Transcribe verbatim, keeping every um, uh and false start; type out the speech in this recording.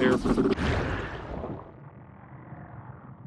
prepare for